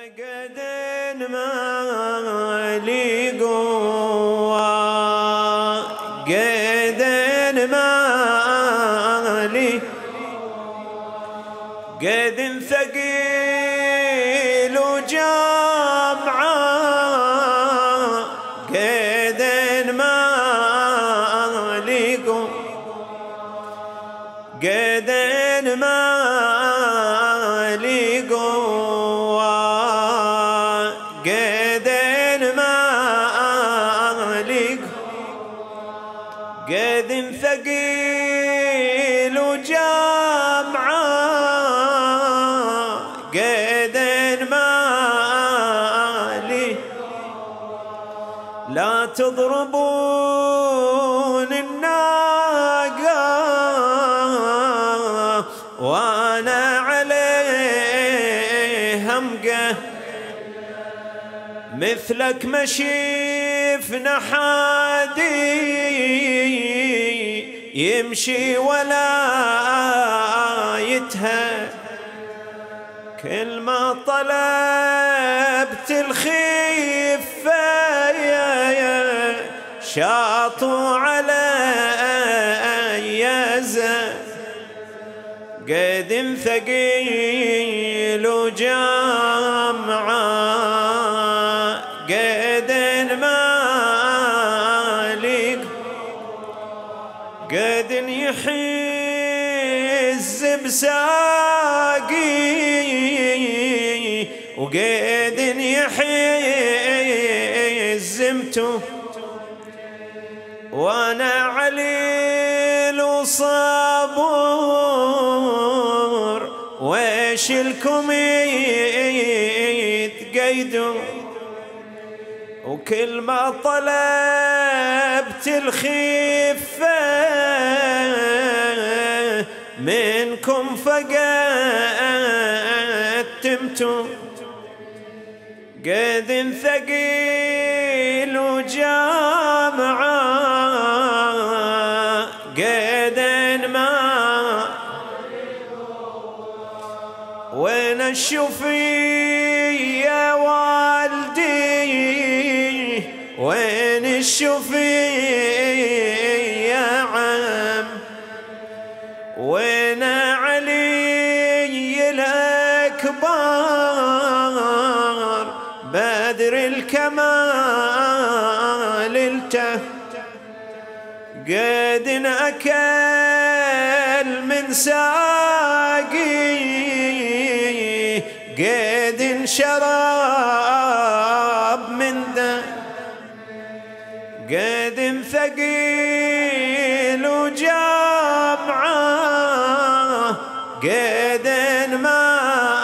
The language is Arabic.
قدن ما لي قوة قدن ما لي قدن ثقيل وجامعة قدن ما لي قوة قدن ما لي قوة قدم ثقيل وجامعة قدم مالي لا تضربون الناقة وأنا عليها مقه مثلك ما شفنا حادي يمشي ولا يتهى كل ما طلبت الخفة شاطوا على يزا قدم ثقيل وجامعة قدن مالك قدن يحز بساقي وقدن يحز متو وانا علي الصبور ويش لكم يتقيدوا وكل ما طلبت الخفة منكم فقدتمتم قدن ثقيل وجامعة قدن ما وين الشوفية والدي وين الشفيع يا عم وين علي الأكبر بدر الكمال الته قد أكل من ساقي قد شراب من ده قدم ثقيل وجامعة قدم ما